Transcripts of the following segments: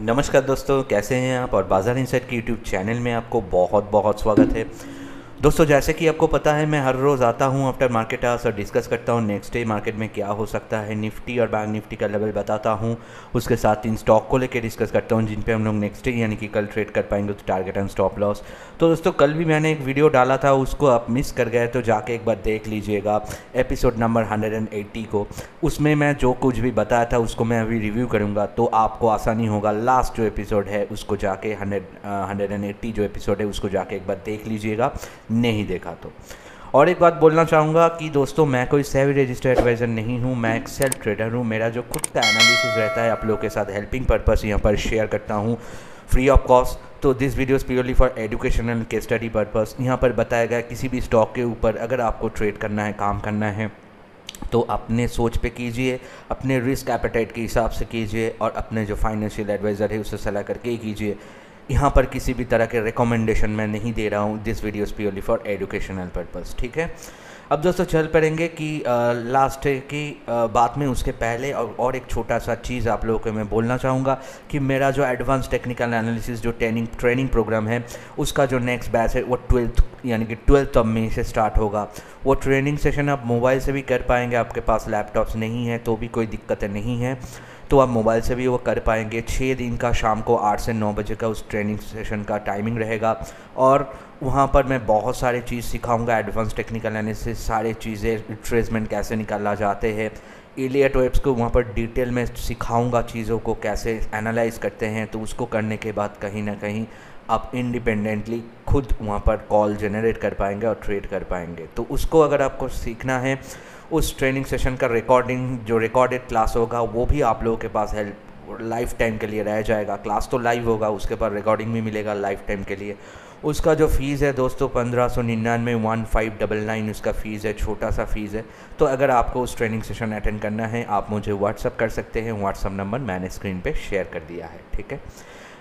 नमस्कार दोस्तों, कैसे हैं आप। और बाज़ार इंसाइट की यूट्यूब चैनल में आपको बहुत स्वागत है। दोस्तों जैसे कि आपको पता है, मैं हर रोज़ आता हूं आफ्टर मार्केट आवर्स और डिस्कस करता हूं नेक्स्ट डे मार्केट में क्या हो सकता है। निफ्टी और बैंक निफ्टी का लेवल बताता हूं, उसके साथ इन स्टॉक को लेकर डिस्कस करता हूं जिन पे हम लोग नेक्स्ट डे यानी कि कल ट्रेड कर पाएंगे, तो टारगेट एंड स्टॉप लॉस। तो दोस्तों कल भी मैंने एक वीडियो डाला था, उसको आप मिस कर गए तो जाके एक बार देख लीजिएगा, एपिसोड नंबर 180 को। उसमें मैं जो कुछ भी बताया था उसको मैं अभी रिव्यू करूँगा, तो आपको आसानी होगा। लास्ट जो एपिसोड है उसको जाके 180 जो एपिसोड है उसको जाके एक बार देख लीजिएगा, नहीं देखा तो। और एक बात बोलना चाहूँगा कि दोस्तों मैं कोई सेबी रजिस्टर्ड एडवाइज़र नहीं हूँ, मैं एक सेल्फ ट्रेडर हूँ। मेरा जो खुद का एनालिसिस रहता है आप लोगों के साथ हेल्पिंग पर्पस यहाँ पर शेयर करता हूँ फ्री ऑफ कॉस्ट। तो this video is purely for educational के स्टडी पर्पस। यहाँ पर बताया गया किसी भी स्टॉक के ऊपर अगर आपको ट्रेड करना है, काम करना है, तो अपने सोच पे कीजिए, अपने रिस्क एपेटाइट के हिसाब से कीजिए और अपने जो फाइनेंशियल एडवाइज़र है उससे सलाह करके ही कीजिए। यहाँ पर किसी भी तरह के रिकमेंडेशन मैं नहीं दे रहा हूँ। This video is purely for educational purpose, ठीक है। अब दोस्तों चल पड़ेंगे कि लास्ट की बात में। उसके पहले और एक छोटा सा चीज़ आप लोगों को मैं बोलना चाहूँगा कि मेरा जो एडवांस टेक्निकल एनालिसिस जो ट्रेनिंग प्रोग्राम है उसका जो नेक्स्ट बैच है वो 12th यानी कि 12th मई से स्टार्ट होगा। वो ट्रेनिंग सेशन आप मोबाइल से भी कर पाएंगे, आपके पास लैपटॉप्स नहीं है तो भी कोई दिक्कत नहीं है, तो आप मोबाइल से भी वो कर पाएंगे। 6 दिन का शाम को 8 से 9 बजे का उस ट्रेनिंग सेशन का टाइमिंग रहेगा और वहाँ पर मैं बहुत सारे चीज़ सिखाऊंगा, एडवांस टेक्निकल एनालिसिस, सारे चीज़ें, ट्रेसमेंट कैसे निकाला जाते हैं, एलियट वेव्स को वहाँ पर डिटेल में सिखाऊंगा, चीज़ों को कैसे एनालाइज करते हैं। तो उसको करने के बाद कहीं ना कहीं आप इंडिपेंडेंटली खुद वहाँ पर कॉल जनरेट कर पाएंगे और ट्रेड कर पाएंगे। तो उसको अगर आपको सीखना है, उस ट्रेनिंग सेशन का रिकॉर्डिंग जो रिकॉर्डेड क्लास होगा वो भी आप लोगों के पास हेल्प लाइफ टाइम के लिए रह जाएगा। क्लास तो लाइव होगा, उसके बाद रिकॉर्डिंग भी मिलेगा लाइफ टाइम के लिए। उसका जो फ़ीस है दोस्तों 1599 उसका फ़ीस है, छोटा सा फ़ीस है। तो अगर आपको उस ट्रेनिंग सेशन अटेंड करना है आप मुझे व्हाट्सअप कर सकते हैं, व्हाट्सअप नंबर मैंने स्क्रीन पे शेयर कर दिया है, ठीक है।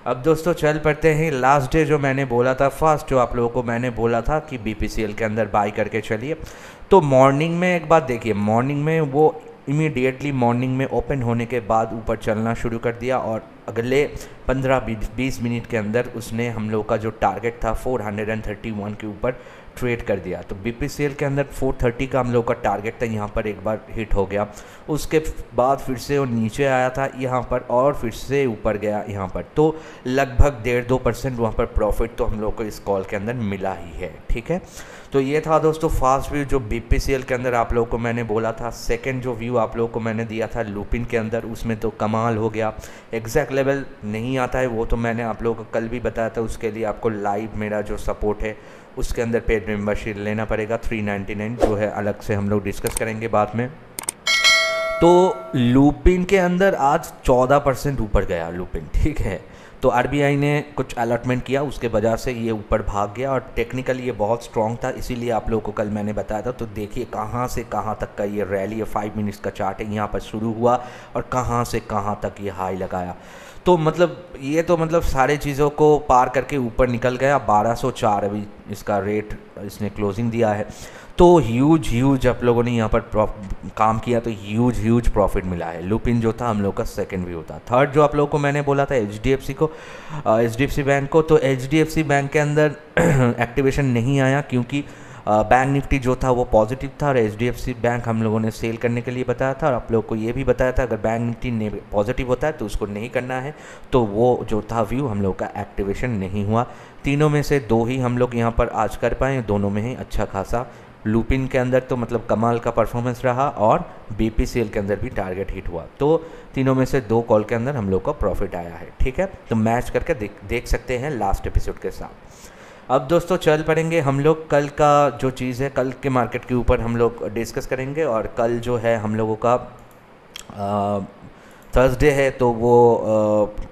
अब दोस्तों चल पड़ते हैं लास्ट डे जो मैंने बोला था, फर्स्ट जो आप लोगों को मैंने बोला था कि बीपीसीएल के अंदर बाई करके चलिए। तो मॉर्निंग में एक बात देखिए, मॉर्निंग में वो इमीडिएटली मॉर्निंग में ओपन होने के बाद ऊपर चलना शुरू कर दिया और अगले 15-20 मिनट के अंदर उसने हम लोग का जो टारगेट था 431 के ऊपर ट्रेड कर दिया। तो बीपीसीएल के अंदर 430 का हम लोग का टारगेट था, यहाँ पर एक बार हिट हो गया, उसके बाद फिर से वो नीचे आया था यहाँ पर और फिर से ऊपर गया यहाँ पर। तो लगभग 1.5-2% वहाँ पर प्रॉफिट तो हम लोग को इस कॉल के अंदर मिला ही है, ठीक है। तो ये था दोस्तों फास्ट व्यू जो बीपीसीएल के अंदर आप लोगों को मैंने बोला था। सेकेंड जो व्यू आप लोगों को मैंने दिया था लुपिन के अंदर, उसमें तो कमाल हो गया। एग्जैक्ट लेवल नहीं आता है, वो तो मैंने आप लोगों को कल भी बताया था। उसके लिए आपको लाइव मेरा जो सपोर्ट है उसके अंदर पेड मेंबरशिप लेना पड़ेगा, 399 जो है, अलग से हम लोग डिस्कस करेंगे बाद में। तो लुपिन के अंदर आज 14% ऊपर गया लुपिन, ठीक है। तो आरबीआई ने कुछ अलॉटमेंट किया, उसके वजह से ये ऊपर भाग गया और टेक्निकल ये बहुत स्ट्रॉन्ग था, इसीलिए आप लोगों को कल मैंने बताया था। तो देखिए कहाँ से कहाँ तक का ये रैली है, 5 मिनट्स का चार्ट है, यहाँ पर शुरू हुआ और कहाँ से कहाँ तक ये हाई लगाया। तो मतलब ये तो मतलब सारे चीज़ों को पार करके ऊपर निकल गया। 1204 अभी इसका रेट इसने क्लोजिंग दिया है। तो ह्यूज आप लोगों ने यहाँ पर काम किया, तो ह्यूज प्रॉफिट मिला है। लुपिन जो था हम लोग का सेकंड व्यू था। थर्ड जो आप लोगों को मैंने बोला था एचडीएफसी बैंक को, तो एचडीएफसी बैंक के अंदर एक्टिवेशन नहीं आया क्योंकि बैंक निफ्टी जो था वो पॉजिटिव था और एचडीएफसी बैंक हम लोगों ने सेल करने के लिए बताया था। और आप लोगों को ये भी बताया था अगर बैंक निफ्टी पॉजिटिव होता है तो उसको नहीं करना है। तो वो जो था व्यू हम लोग का एक्टिवेशन नहीं हुआ। तीनों में से 2 ही हम लोग यहाँ पर आज कर पाए, दोनों में ही अच्छा खासा। लुपिन के अंदर तो मतलब कमाल का परफॉर्मेंस रहा और बीपीसीएल के अंदर भी टारगेट हिट हुआ। तो तीनों में से 2 कॉल के अंदर हम लोग का प्रॉफिट आया है, ठीक है। तो मैच करके देख सकते हैं लास्ट एपिसोड के साथ। अब दोस्तों चल पड़ेंगे हम लोग कल का जो चीज़ है, कल के मार्केट के ऊपर हम लोग डिस्कस करेंगे। और कल जो है हम लोगों का थर्सडे है, तो वो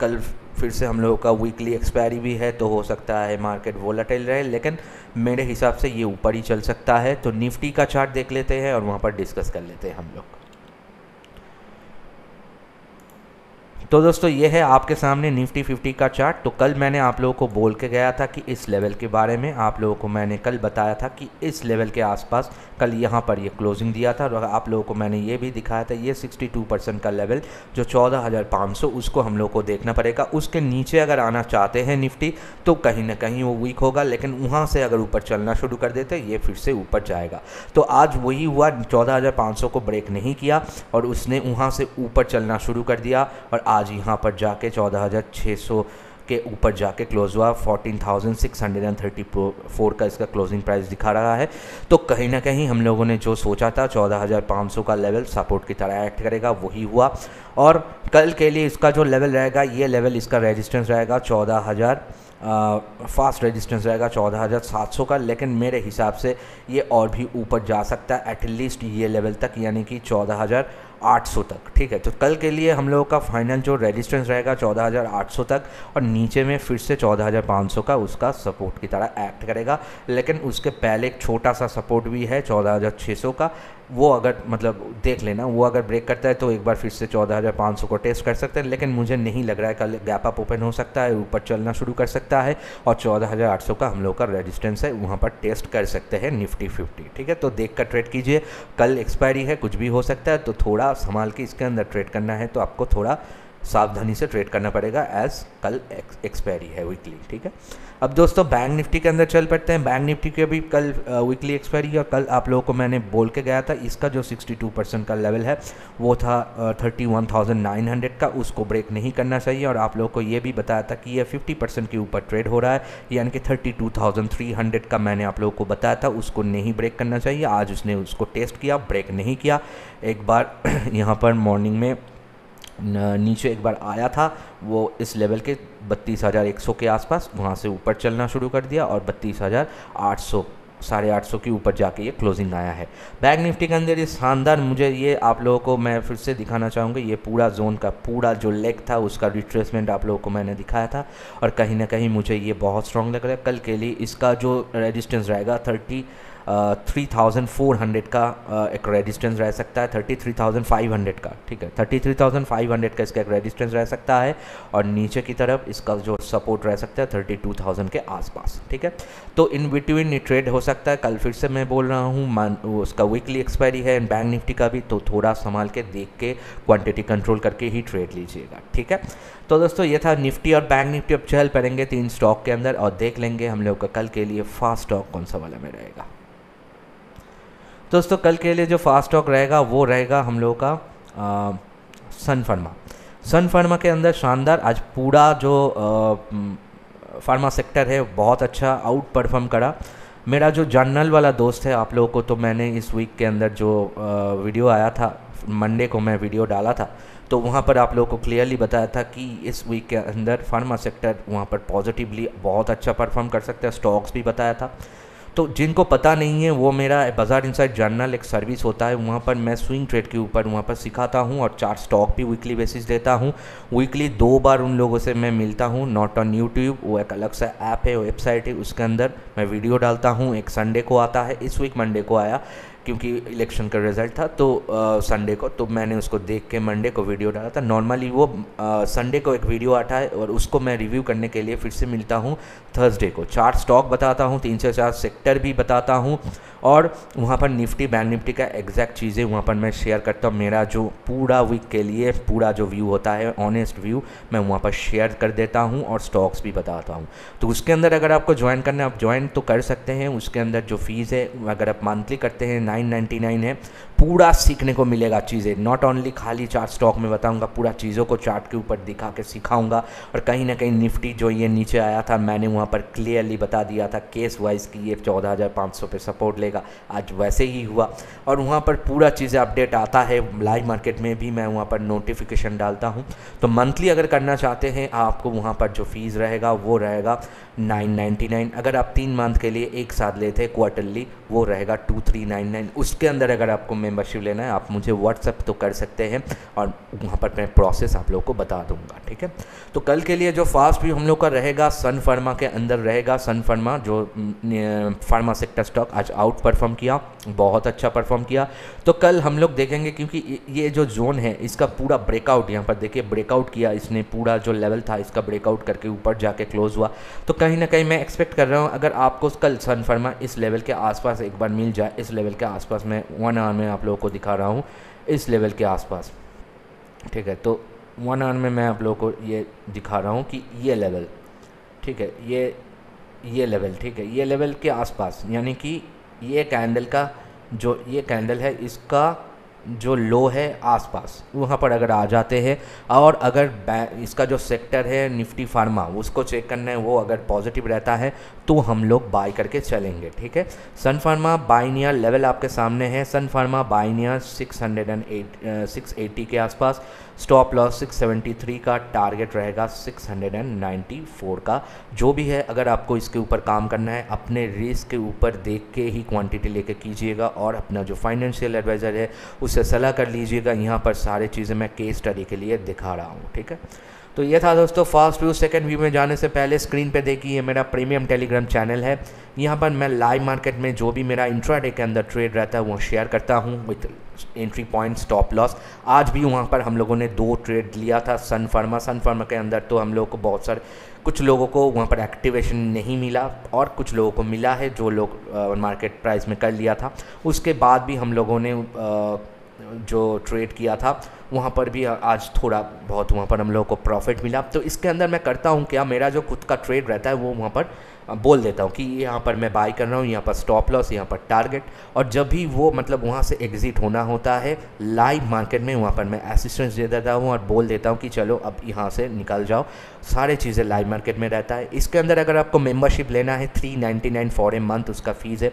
कल फिर से हम लोगों का वीकली एक्सपायरी भी है, तो हो सकता है मार्केट वोलेटाइल रहे, लेकिन मेरे हिसाब से ये ऊपर ही चल सकता है। तो निफ्टी का चार्ट देख लेते हैं और वहाँ पर डिस्कस कर लेते हैं हम लोग। तो दोस्तों ये है आपके सामने निफ्टी 50 का चार्ट। तो कल मैंने आप लोगों को बोल के गया था कि इस लेवल के बारे में आप लोगों को मैंने कल बताया था कि इस लेवल के आसपास कल यहाँ पर ये क्लोजिंग दिया था और आप लोगों को मैंने ये भी दिखाया था ये 62% का लेवल जो 14,500 उसको हम लोग को देखना पड़ेगा। उसके नीचे अगर आना चाहते हैं निफ्टी तो कहीं ना कहीं वो वीक होगा, लेकिन वहाँ से अगर ऊपर चलना शुरू कर देते ये फिर से ऊपर जाएगा। तो आज वही हुआ, 14,500 को ब्रेक नहीं किया और उसने वहाँ से ऊपर चलना शुरू कर दिया और आज यहाँ पर जाके 14,600 के ऊपर जाके क्लोज हुआ। 14,634 का इसका क्लोजिंग प्राइस दिखा रहा है। तो कहीं ना कहीं हम लोगों ने जो सोचा था 14,500 का लेवल सपोर्ट की तरह एक्ट करेगा वही हुआ। और कल के लिए इसका जो लेवल रहेगा ये लेवल इसका रेजिस्टेंस रहेगा 14,000 फास्ट रेजिस्टेंस रहेगा 14,700 का, लेकिन मेरे हिसाब से ये और भी ऊपर जा सकता है एटलीस्ट ये लेवल तक यानी कि 14,800 तक। ठीक है, तो कल के लिए हम लोगों का फाइनल जो रेजिस्टेंस रहेगा 14,800 तक और नीचे में फिर से 14,500 का उसका सपोर्ट की तरह एक्ट करेगा। लेकिन उसके पहले एक छोटा सा सपोर्ट भी है 14,600 का, वो अगर मतलब देख लेना, वो अगर ब्रेक करता है तो एक बार फिर से 14,500 को टेस्ट कर सकते हैं। लेकिन मुझे नहीं लग रहा है कल गैप अप ओपन हो सकता है, ऊपर चलना शुरू कर सकता है और 14,800 का हम लोग का रेजिस्टेंस है वहाँ पर टेस्ट कर सकते हैं निफ्टी 50। ठीक है, तो देख कर ट्रेड कीजिए, कल एक्सपायरी है कुछ भी हो सकता है, तो थोड़ा संभाल के इसके अंदर ट्रेड करना है तो आपको थोड़ा सावधानी से ट्रेड करना पड़ेगा एज कल एक्सपायरी है वीकली। ठीक है, अब दोस्तों बैंक निफ्टी के अंदर चल पड़ते हैं। बैंक निफ्टी के भी कल वीकली एक्सपायरी है और कल आप लोगों को मैंने बोल के गया था इसका जो 62% का लेवल है वो था 31,900 का, उसको ब्रेक नहीं करना चाहिए। और आप लोगों को ये भी बताया था कि ये 50% के ऊपर ट्रेड हो रहा है यानी कि 32,300 का मैंने आप लोगों को बताया था उसको नहीं ब्रेक करना चाहिए। आज उसने उसको टेस्ट किया, ब्रेक नहीं किया, एक बार यहाँ पर मॉर्निंग में नीचे एक बार आया था वो इस लेवल के 32,100 के आसपास, वहाँ से ऊपर चलना शुरू कर दिया और 32,800 के ऊपर जाके ये क्लोजिंग आया है। बैंक निफ्टी के अंदर ये शानदार, मुझे ये आप लोगों को मैं फिर से दिखाना चाहूँगा, ये पूरा जोन का पूरा जो लेग था उसका रिट्रेसमेंट आप लोगों को मैंने दिखाया था और कहीं ना कहीं मुझे ये बहुत स्ट्रॉन्ग लग रहा है। कल के लिए इसका जो रेजिस्टेंस रहेगा 33,400 का एक रेजिस्टेंस रह सकता है, 33,500 का। ठीक है, 33,500 का इसका एक रेजिस्टेंस रह सकता है और नीचे की तरफ इसका जो सपोर्ट रह सकता है 32,000 के आसपास। ठीक है, तो इन बिटवीन ट्रेड हो सकता है। कल फिर से मैं बोल रहा हूँ उसका वीकली एक्सपायरी है बैंक निफ्टी का भी, तो थोड़ा संभाल के देख के क्वांटिटी कंट्रोल करके ही ट्रेड लीजिएगा। ठीक है, तो दोस्तों ये था निफ्टी और बैंक निफ्टी। अब चल पड़ेंगे 3 स्टॉक के अंदर और देख लेंगे हम लोग का कल के लिए फास्ट स्टॉक कौन सा वाला में रहेगा। दोस्तों कल के लिए जो फास्ट स्टॉक रहेगा वो रहेगा हम लोग का सन फार्मा। सन फार्मा के अंदर शानदार आज पूरा जो फार्मा सेक्टर है बहुत अच्छा आउट परफॉर्म करा। मेरा जो जर्नल वाला दोस्त है आप लोगों को तो मैंने इस वीक के अंदर जो वीडियो आया था मंडे को मैं वीडियो डाला था तो वहाँ पर आप लोगों को क्लियरली बताया था कि इस वीक के अंदर फार्मा सेक्टर वहाँ पर पॉजिटिवली बहुत अच्छा परफॉर्म कर सकता है, स्टॉक्स भी बताया था। तो जिनको पता नहीं है वो मेरा बाज़ार इनसाइट जर्नल एक सर्विस होता है, वहाँ पर मैं स्विंग ट्रेड के ऊपर वहाँ पर सिखाता हूँ और 4 स्टॉक भी वीकली बेसिस देता हूँ। वीकली 2 बार उन लोगों से मैं मिलता हूँ, नॉट ऑन यूट्यूब, वो एक अलग सा ऐप है, वेबसाइट है, उसके अंदर मैं वीडियो डालता हूँ। एक संडे को आता है, इस वीक मंडे को आया क्योंकि इलेक्शन का रिजल्ट था तो संडे को, तो मैंने उसको देख के मंडे को वीडियो डाला था। नॉर्मली वो संडे को एक वीडियो आता है और उसको मैं रिव्यू करने के लिए फिर से मिलता हूँ थर्सडे को। 4 स्टॉक बताता हूँ, 3 से 4 सेक्टर भी बताता हूँ और वहाँ पर निफ्टी बैंक निफ्टी का एग्जैक्ट चीज़ें वहाँ पर मैं शेयर करता हूँ। मेरा जो पूरा वीक के लिए पूरा जो व्यू होता है ऑनेस्ट व्यू मैं वहाँ पर शेयर कर देता हूँ और स्टॉक्स भी बताता हूँ। तो उसके अंदर अगर आपको ज्वाइन करना है आप ज्वाइन तो कर सकते हैं। उसके अंदर जो फीस है अगर आप मंथली करते हैं 999 है। पूरा सीखने को मिलेगा चीज़ें, नॉट ओनली खाली 4 स्टॉक में बताऊंगा, पूरा चीज़ों को चार्ट के ऊपर दिखा के सिखाऊंगा। और कहीं ना कहीं निफ्टी जो ये नीचे आया था मैंने वहाँ पर क्लियरली बता दिया था केस वाइज कि ये 14,500 पे सपोर्ट लेगा, आज वैसे ही हुआ। और वहाँ पर पूरा चीज़ें अपडेट आता है, लाइव मार्केट में भी मैं वहाँ पर नोटिफिकेशन डालता हूँ। तो मंथली अगर करना चाहते हैं आपको वहाँ पर जो फीस रहेगा वो रहेगा 999। अगर आप 3 मंथ के लिए एक साथ लेते हैं क्वार्टरली वो रहेगा 2399। उसके अंदर अगर आपको मेंबरशिप लेना है आप मुझे व्हाट्सएप तो कर सकते हैं और वहाँ पर मैं प्रोसेस आप लोगों को बता दूंगा। ठीक है। तो कल के लिए जो फास्ट भी हम लोग का रहेगा सन फार्मा के अंदर रहेगा। सन फार्मा जो फार्मा सेक्टर स्टॉक आज आउट परफॉर्म किया, बहुत अच्छा परफॉर्म किया, तो कल हम लोग देखेंगे क्योंकि ये जो जोन है इसका पूरा ब्रेकआउट, यहाँ पर देखिए ब्रेकआउट किया इसने, पूरा जो लेवल था इसका ब्रेकआउट करके ऊपर जाके क्लोज हुआ। तो कहीं ना कहीं मैं एक्सपेक्ट कर रहा हूँ अगर आपको कल सन फार्मा इस लेवल के आसपास एक बार मिल जाए, इस लेवल के आसपास मैं 1 आवर में आप लोगों को दिखा रहा हूँ, इस लेवल के आसपास, ठीक है। तो 1 आवर में मैं आप लोगों को ये दिखा रहा हूँ कि ये लेवल, ठीक है, ये लेवल, ठीक है, ये लेवल के आसपास, यानी कि ये कैंडल का जो ये कैंडल है इसका जो लो है आसपास, वहाँ पर अगर आ जाते हैं और अगर इसका जो सेक्टर है निफ्टी फार्मा उसको चेक करना है, वो अगर पॉजिटिव रहता है तो हम लोग बाई करके चलेंगे, ठीक है। Sun Pharma buy near level आपके सामने है, सन फार्मा बाई नियर 680 के आसपास, स्टॉप लॉस 673 का, टारगेट रहेगा 694 का। जो भी है अगर आपको इसके ऊपर काम करना है अपने रिस्क के ऊपर देख के ही क्वांटिटी लेके कीजिएगा और अपना जो फाइनेंशियल एडवाइज़र है उससे सलाह कर लीजिएगा। यहाँ पर सारी चीज़ें मैं केस स्टडी के लिए दिखा रहा हूँ, ठीक है। तो ये था दोस्तों फर्स्ट व्यू। सेकंड व्यू में जाने से पहले स्क्रीन पे देखिए मेरा प्रीमियम टेलीग्राम चैनल है, यहाँ पर मैं लाइव मार्केट में जो भी मेरा इंट्राडे के अंदर ट्रेड रहता है वो शेयर करता हूँ with entry point, stop loss. आज भी वहाँ पर हम लोगों ने 2 ट्रेड लिया था सन फार्मा के अंदर, तो हम लोग को बहुत सारे कुछ लोगों को वहाँ पर एक्टिवेशन नहीं मिला और कुछ लोगों को मिला है जो लोग मार्केट प्राइस में कर लिया था। उसके बाद भी हम लोगों ने जो ट्रेड किया था वहाँ पर भी आज थोड़ा बहुत वहाँ पर हम लोगों को प्रॉफिट मिला। तो इसके अंदर मैं करता हूँ क्या, मेरा जो खुद का ट्रेड रहता है वो वहाँ पर बोल देता हूँ कि यहाँ पर मैं बाई कर रहा हूँ, यहाँ पर स्टॉप लॉस, यहाँ पर टारगेट, और जब भी वो मतलब वहाँ से एग्जिट होना होता है लाइव मार्केट में वहाँ पर मैं असिस्टेंस दे देता हूँ और बोल देता हूँ कि चलो अब यहाँ से निकल जाओ। सारे चीज़ें लाइव मार्केट में रहता है। इसके अंदर अगर आपको मेम्बरशिप लेना है 399 फॉर ए मंथ उसका फ़ीस है।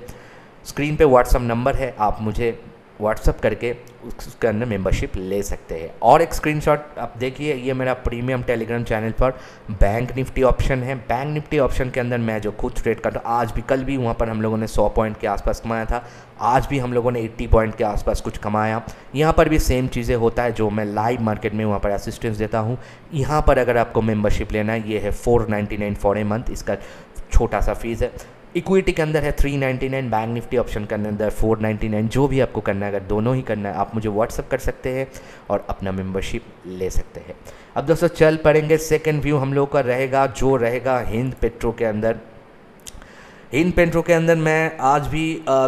स्क्रीन पर व्हाट्सअप नंबर है, आप मुझे व्हाट्सअप करके उसके अंदर मेंबरशिप ले सकते हैं। और एक स्क्रीनशॉट आप देखिए, ये मेरा प्रीमियम टेलीग्राम चैनल पर बैंक निफ्टी ऑप्शन है। बैंक निफ्टी ऑप्शन के अंदर मैं जो खुद ट्रेड करता हूँ, आज भी कल भी वहाँ पर हम लोगों ने 100 पॉइंट के आसपास कमाया था, आज भी हम लोगों ने 80 पॉइंट के आसपास कुछ कमाया। यहाँ पर भी सेम चीज़ें होता है जो मैं लाइव मार्केट में वहाँ पर असिस्टेंस देता हूँ। यहाँ पर अगर आपको मेम्बरशिप लेना है, ये है 499 फॉर ए मंथ, इसका छोटा सा फीस है। इक्विटी के अंदर है 399, बैंक निफ्टी ऑप्शन के अंदर 499। जो भी आपको करना है, अगर दोनों ही करना है आप मुझे व्हाट्सअप कर सकते हैं और अपना मेंबरशिप ले सकते हैं। अब दोस्तों चल पड़ेंगे, सेकंड व्यू हम लोग का रहेगा जो रहेगा हिंद पेट्रो के अंदर। हिंद पेट्रो के अंदर मैं आज भी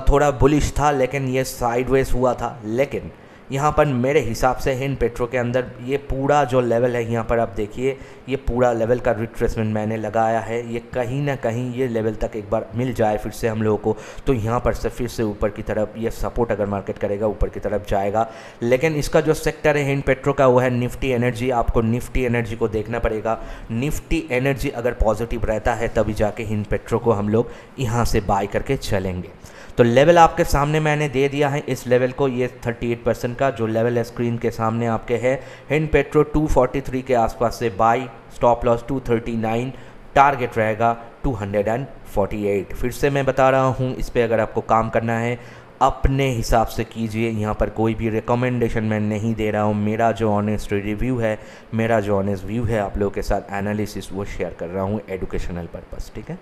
थोड़ा बुलिश था, लेकिन ये साइडवेज हुआ था। लेकिन यहाँ पर मेरे हिसाब से हिंद पेट्रो के अंदर ये पूरा जो लेवल है, यहाँ पर आप देखिए ये पूरा लेवल का रिट्रेसमेंट मैंने लगाया है। ये कहीं ना कहीं ये लेवल तक एक बार मिल जाए फिर से हम लोगों को, तो यहाँ पर से फिर से ऊपर की तरफ ये सपोर्ट अगर मार्केट करेगा ऊपर की तरफ जाएगा। लेकिन इसका जो सेक्टर है हिंद पेट्रो का वो है निफ्टी एनर्जी। आपको निफ्टी एनर्जी को देखना पड़ेगा। निफ्टी एनर्जी अगर पॉजिटिव रहता है तभी जाके हिंद पेट्रो को हम लोग यहाँ से बाय करके चलेंगे। तो लेवल आपके सामने मैंने दे दिया है, इस लेवल को, ये 38% का जो लेवल है स्क्रीन के सामने आपके है। हिंद पेट्रो 243 के आसपास से बाई, स्टॉप लॉस 239, टारगेट रहेगा 248। फिर से मैं बता रहा हूँ, इस पर अगर आपको काम करना है अपने हिसाब से कीजिए। यहाँ पर कोई भी रिकमेंडेशन मैं नहीं दे रहा हूँ, मेरा जो ऑनेस्ट रिव्यू है, मेरा जो ऑनेस्ट व्यू है आप लोगों के साथ एनालिसिस, वो शेयर कर रहा हूँ एडुकेशनल पर्पज़, ठीक है।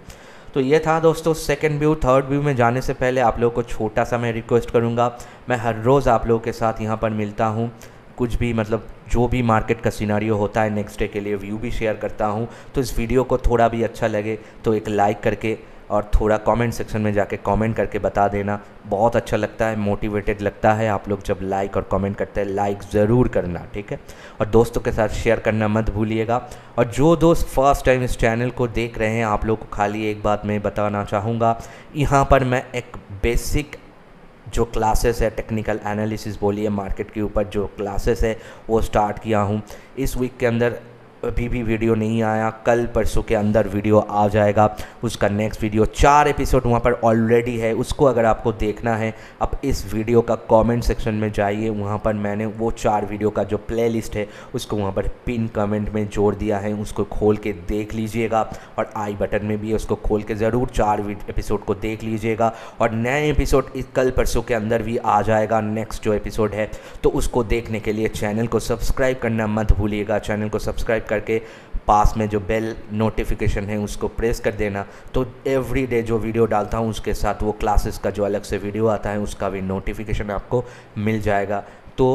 तो ये था दोस्तों सेकंड व्यू। थर्ड व्यू में जाने से पहले आप लोगों को छोटा सा मैं रिक्वेस्ट करूँगा, मैं हर रोज़ आप लोगों के साथ यहाँ पर मिलता हूँ, कुछ भी मतलब जो भी मार्केट का सिनारियो होता है नेक्स्ट डे के लिए व्यू भी शेयर करता हूँ। तो इस वीडियो को थोड़ा भी अच्छा लगे तो एक लाइक करके और थोड़ा कमेंट सेक्शन में जाके कमेंट करके बता देना, बहुत अच्छा लगता है, मोटिवेटेड लगता है आप लोग जब लाइक और कमेंट करते हैं। लाइक ज़रूर करना, ठीक है, और दोस्तों के साथ शेयर करना मत भूलिएगा। और जो दोस्त फर्स्ट टाइम इस चैनल को देख रहे हैं, आप लोग को खाली एक बात मैं बताना चाहूँगा, यहाँ पर मैं एक बेसिक जो क्लासेस है टेक्निकल एनालिसिस बोलिए मार्केट के ऊपर जो क्लासेस है वो स्टार्ट किया हूँ। इस वीक के अंदर अभी भी वीडियो नहीं आया, कल परसों के अंदर वीडियो आ जाएगा उसका नेक्स्ट वीडियो। 4 एपिसोड वहाँ पर ऑलरेडी है, उसको अगर आपको देखना है आप इस वीडियो का कमेंट सेक्शन में जाइए, वहाँ पर मैंने वो 4 वीडियो का जो प्लेलिस्ट है उसको वहाँ पर पिन कमेंट में जोड़ दिया है, उसको खोल के देख लीजिएगा। और आई बटन में भी उसको खोल के ज़रूर 4 एपिसोड को देख लीजिएगा। और नए एपिसोड कल परसों के अंदर भी आ जाएगा, नेक्स्ट जो एपिसोड है, तो उसको देखने के लिए चैनल को सब्सक्राइब करना मत भूलिएगा। चैनल को सब्सक्राइब करके पास में जो बेल नोटिफिकेशन है उसको प्रेस कर देना, तो एवरी डे जो वीडियो डालता हूँ उसके साथ वो क्लासेस का जो अलग से वीडियो आता है उसका भी नोटिफिकेशन आपको मिल जाएगा। तो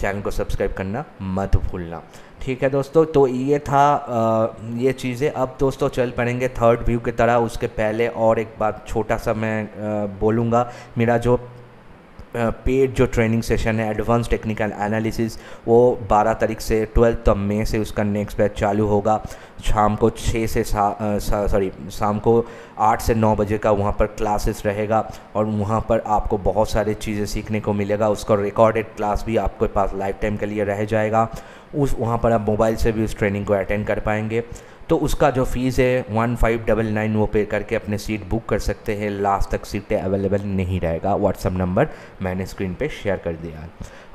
चैनल को सब्सक्राइब करना मत भूलना। ठीक है दोस्तों, तो ये था ये चीज़ें। अब दोस्तों चल पड़ेंगे थर्ड व्यू की तरह। उसके पहले और एक बात छोटा सा मैं बोलूँगा, मेरा जो पेड जो ट्रेनिंग सेशन है एडवांस टेक्निकल एनालिसिस वो 12 तारीख से 12 मई से उसका नेक्स्ट बैच चालू होगा। शाम को 8 से 9 बजे का वहाँ पर क्लासेस रहेगा और वहाँ पर आपको बहुत सारे चीज़ें सीखने को मिलेगा। उसका रिकॉर्डेड क्लास भी आपके पास लाइफ टाइम के लिए रह जाएगा। उस वहाँ पर आप मोबाइल से भी उस ट्रेनिंग को अटेंड कर पाएंगे। तो उसका जो फ़ीस है 1599 वो पे करके अपने सीट बुक कर सकते हैं। लास्ट तक सीटें अवेलेबल नहीं रहेगा। व्हाट्सअप नंबर मैंने स्क्रीन पे शेयर कर दिया।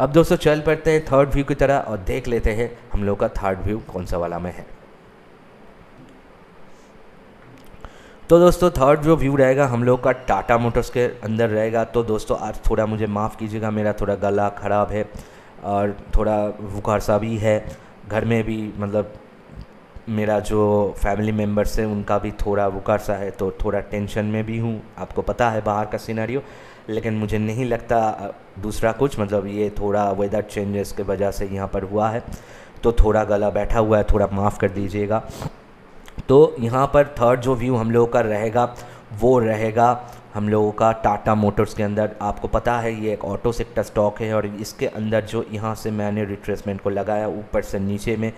अब दोस्तों चल पड़ते हैं थर्ड व्यू की तरह और देख लेते हैं हम लोग का थर्ड व्यू कौन सा वाला में है। तो दोस्तों थर्ड जो व्यू रहेगा हम लोग का टाटा मोटर्स के अंदर रहेगा। तो दोस्तों आज थोड़ा मुझे माफ़ कीजिएगा, मेरा थोड़ा गला ख़राब है और थोड़ा बुखार सा भी है। घर में भी मतलब मेरा जो फैमिली मेम्बर्स हैं उनका भी थोड़ा बुखार सा है, तो थोड़ा टेंशन में भी हूँ। आपको पता है बाहर का सिनेरियो, लेकिन मुझे नहीं लगता दूसरा कुछ, मतलब ये थोड़ा वेदर चेंजेस के वजह से यहाँ पर हुआ है, तो थोड़ा गला बैठा हुआ है, थोड़ा माफ़ कर दीजिएगा। तो यहाँ पर थर्ड जो व्यू हम लोगों का रहेगा वो रहेगा हम लोगों का टाटा मोटर्स के अंदर। आपको पता है ये एक ऑटो सेक्टर स्टॉक है और इसके अंदर जो यहाँ से मैंने रिट्रेसमेंट को लगाया ऊपर से नीचे में,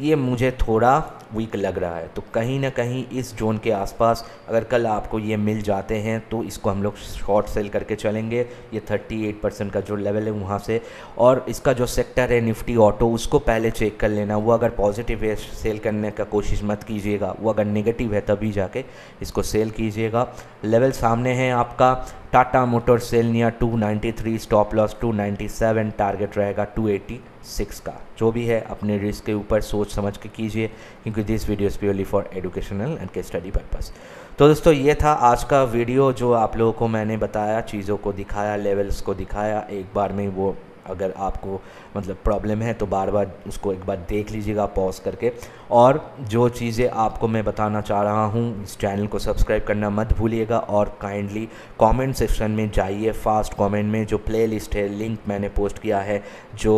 ये मुझे थोड़ा वीक लग रहा है। तो कहीं ना कहीं इस जोन के आसपास अगर कल आपको ये मिल जाते हैं तो इसको हम लोग शॉर्ट सेल करके चलेंगे। ये 38% का जो लेवल है वहाँ से, और इसका जो सेक्टर है निफ्टी ऑटो उसको पहले चेक कर लेना। वो अगर पॉजिटिव है सेल करने का कोशिश मत कीजिएगा, वो अगर नेगेटिव है तभी जाके इसको सेल कीजिएगा। लेवल सामने है आपका Tata motor sell near 293, stop loss 297, target रहेगा 286 का। जो भी है अपने रिस्क के ऊपर सोच समझ के कीजिए, क्योंकि this video is purely for educational and study purpose. तो दोस्तों ये था आज का वीडियो, जो आप लोगों को मैंने बताया, चीज़ों को दिखाया, लेवल्स को दिखाया एक बार में। वो अगर आपको मतलब प्रॉब्लम है तो बार बार उसको एक बार देख लीजिएगा पॉज करके। और जो चीज़ें आपको मैं बताना चाह रहा हूँ, इस चैनल को सब्सक्राइब करना मत भूलिएगा और काइंडली कमेंट सेक्शन में जाइए। फास्ट कमेंट में जो प्लेलिस्ट है, लिंक मैंने पोस्ट किया है जो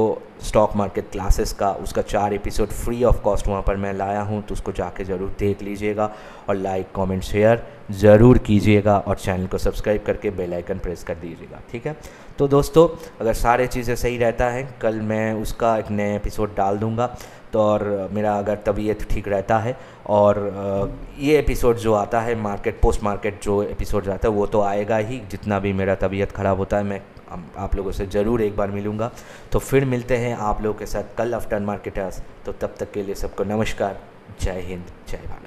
स्टॉक मार्केट क्लासेस का, उसका 4 एपिसोड फ्री ऑफ कॉस्ट वहाँ पर मैं लाया हूँ, तो उसको जाके ज़रूर देख लीजिएगा और लाइक कमेंट शेयर ज़रूर कीजिएगा और चैनल को सब्सक्राइब करके बेल आइकन प्रेस कर दीजिएगा। ठीक है, तो दोस्तों अगर सारे चीज़ें सही रहता है कल मैं उसका एक नया एपिसोड डाल दूँगा। तो और मेरा अगर तबीयत ठीक रहता है, और ये एपिसोड जो आता है मार्केट पोस्ट मार्केट जो एपिसोड आता है वो तो आएगा ही। जितना भी मेरा तबीयत ख़राब होता है मैं आप लोगों से ज़रूर एक बार मिलूँगा। तो फिर मिलते हैं आप लोगों के साथ कल आफ्टर मार्केट आवर्स। तो तब तक के लिए सबको नमस्कार, जय हिंद, जय भारत।